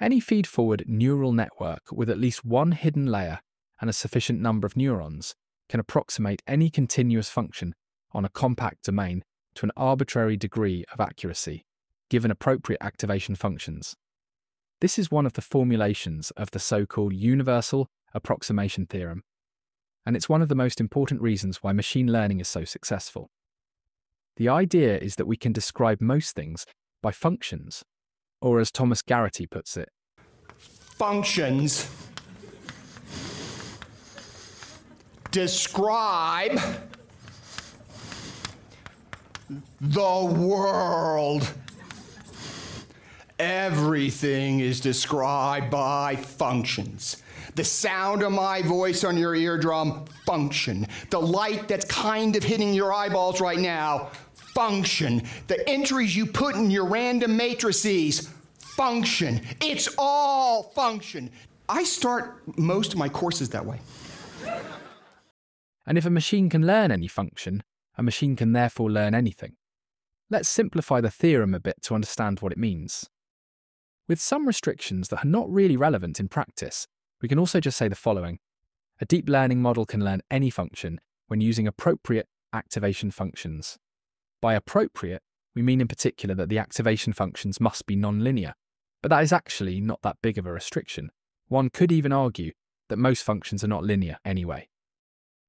Any feed-forward neural network with at least one hidden layer and a sufficient number of neurons can approximate any continuous function on a compact domain to an arbitrary degree of accuracy, given appropriate activation functions. This is one of the formulations of the so-called Universal Approximation Theorem, and it's one of the most important reasons why machine learning is so successful. The idea is that we can describe most things by functions, or as Thomas Garrity puts it, functions describe the world. Everything is described by functions. The sound of my voice on your eardrum, function. The light that's kind of hitting your eyeballs right now, function. The entries you put in your random matrices, function. It's all function. I start most of my courses that way. And if a machine can learn any function, a machine can therefore learn anything. Let's simplify the theorem a bit to understand what it means. With some restrictions that are not really relevant in practice, we can also just say the following. A deep learning model can learn any function when using appropriate activation functions. By appropriate, we mean in particular that the activation functions must be nonlinear, but that is actually not that big of a restriction. One could even argue that most functions are not linear anyway.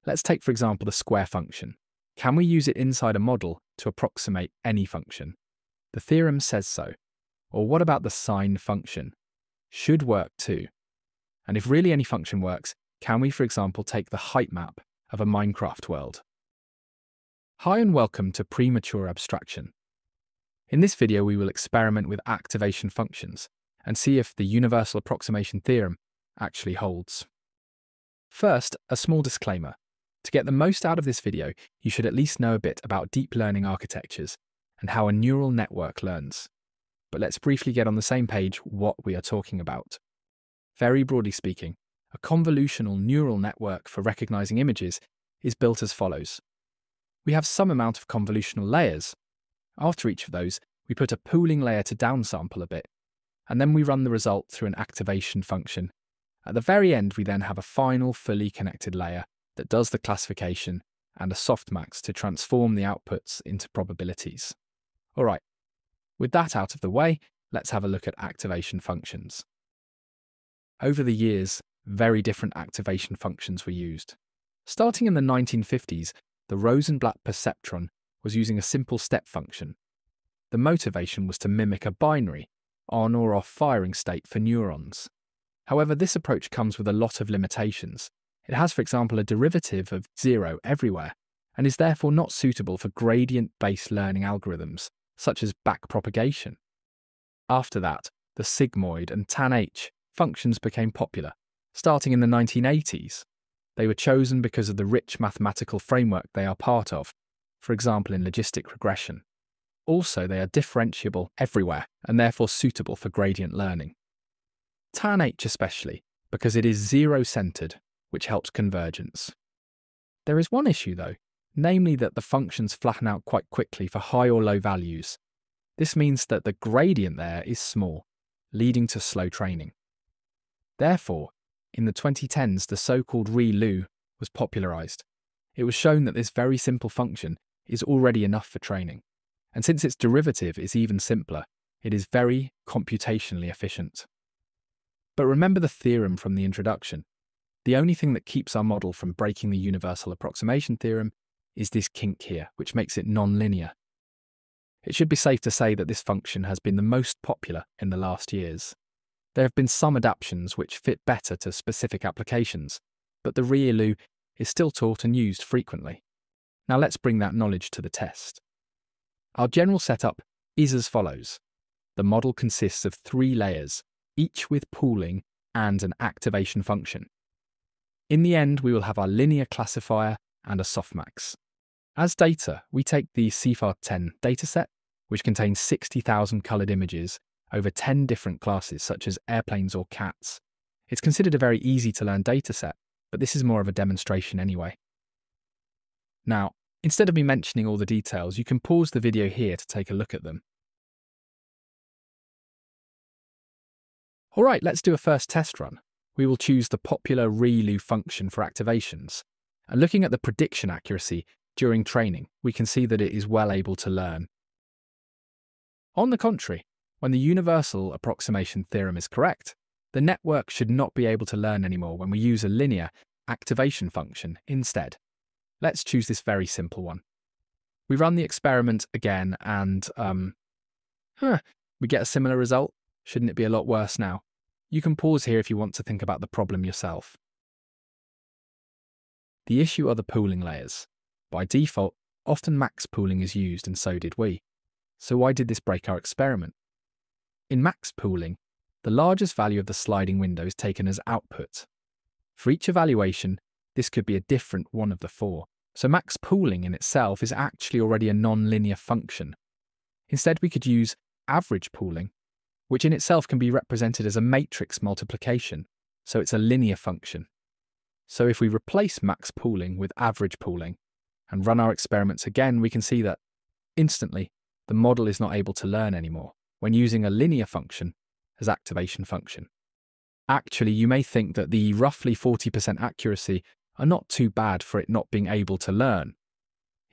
Let's take, for example, the square function. Can we use it inside a model to approximate any function? The theorem says so. Or what about the sine function? Should work too. And if really any function works, can we, for example, take the height map of a Minecraft world? Hi and welcome to Premature Abstraction. In this video, we will experiment with activation functions and see if the Universal Approximation Theorem actually holds. First, a small disclaimer. To get the most out of this video, you should at least know a bit about deep learning architectures and how a neural network learns. But let's briefly get on the same page what we are talking about. Very broadly speaking, a convolutional neural network for recognizing images is built as follows. We have some amount of convolutional layers. After each of those, we put a pooling layer to downsample a bit, and then we run the result through an activation function. At the very end, we then have a final fully connected layer that does the classification and a softmax to transform the outputs into probabilities. All right. With that out of the way, let's have a look at activation functions. Over the years, very different activation functions were used. Starting in the 1950s, the Rosenblatt perceptron was using a simple step function. The motivation was to mimic a binary, on or off firing state for neurons. However, this approach comes with a lot of limitations. It has, for example, a derivative of zero everywhere, and is therefore not suitable for gradient-based learning algorithms, such as backpropagation. After that, the Sigmoid and Tanh functions became popular, starting in the 1980s. They were chosen because of the rich mathematical framework they are part of, for example in logistic regression. Also, they are differentiable everywhere and therefore suitable for gradient learning. Tanh especially, because it is zero-centered, which helps convergence. There is one issue though, namely that the functions flatten out quite quickly for high or low values. This means that the gradient there is small, leading to slow training. Therefore, in the 2010s, the so-called ReLU was popularized. It was shown that this very simple function is already enough for training. And since its derivative is even simpler, it is very computationally efficient. But remember the theorem from the introduction. The only thing that keeps our model from breaking the Universal Approximation Theorem is this kink here, which makes it nonlinear. It should be safe to say that this function has been the most popular in the last years. There have been some adaptations which fit better to specific applications, but the ReLU is still taught and used frequently. Now let's bring that knowledge to the test. Our general setup is as follows. The model consists of three layers, each with pooling and an activation function. In the end, we will have our linear classifier and a softmax. As data, we take the CIFAR10 dataset, which contains 60,000 coloured images over 10 different classes, such as airplanes or cats. It's considered a very easy-to-learn dataset, but this is more of a demonstration anyway. Now, instead of me mentioning all the details, you can pause the video here to take a look at them. All right, let's do a first test run. We will choose the popular ReLU function for activations. And looking at the prediction accuracy during training, we can see that it is well able to learn. On the contrary, when the universal approximation theorem is correct, the network should not be able to learn anymore when we use a linear activation function instead. Let's choose this very simple one. We run the experiment again and we get a similar result. Shouldn't it be a lot worse now? You can pause here if you want to think about the problem yourself. The issue are the pooling layers. By default, often max pooling is used, and so did we. So why did this break our experiment? In max pooling, the largest value of the sliding window is taken as output. For each evaluation, this could be a different one of the four. So max pooling in itself is actually already a non-linear function. Instead, we could use average pooling, which in itself can be represented as a matrix multiplication, so it's a linear function. So if we replace max pooling with average pooling and run our experiments again, we can see that instantly the model is not able to learn anymore when using a linear function as activation function. Actually, you may think that the roughly 40% accuracy are not too bad for it not being able to learn.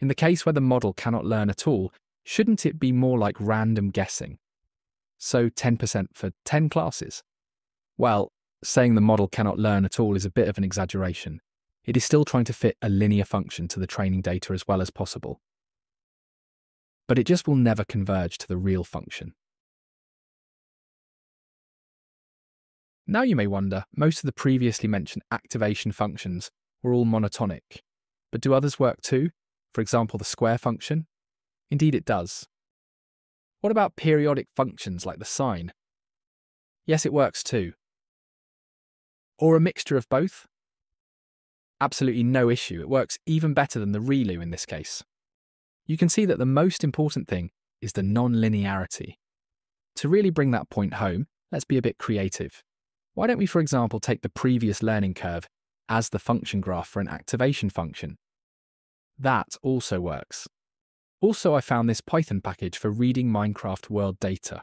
In the case where the model cannot learn at all, shouldn't it be more like random guessing? So 10% for 10 classes? Well, saying the model cannot learn at all is a bit of an exaggeration. It is still trying to fit a linear function to the training data as well as possible. But it just will never converge to the real function. Now you may wonder, most of the previously mentioned activation functions were all monotonic. But do others work too? For example, the square function? Indeed it does. What about periodic functions like the sine? Yes, it works too. Or a mixture of both? Absolutely no issue, it works even better than the ReLU in this case. You can see that the most important thing is the non-linearity. To really bring that point home, let's be a bit creative. Why don't we, for example, take the previous learning curve as the function graph for an activation function? That also works. Also, I found this Python package for reading Minecraft world data.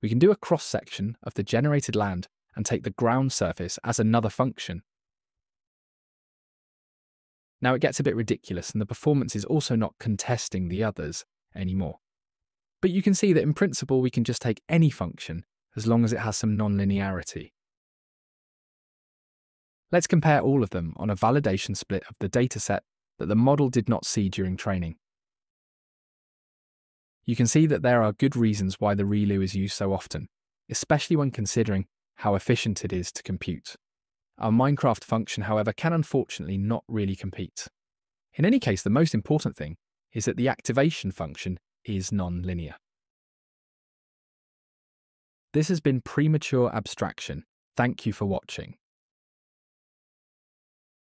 We can do a cross-section of the generated land and take the ground surface as another function. Now it gets a bit ridiculous, and the performance is also not contesting the others anymore. But you can see that in principle we can just take any function as long as it has some non-linearity. Let's compare all of them on a validation split of the dataset that the model did not see during training. You can see that there are good reasons why the ReLU is used so often, especially when considering how efficient it is to compute. Our Minecraft function, however, can unfortunately not really compete. In any case, the most important thing is that the activation function is non-linear. This has been Premature Abstraction. Thank you for watching.